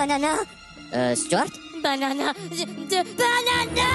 Banana. Stuart? Banana. Banana!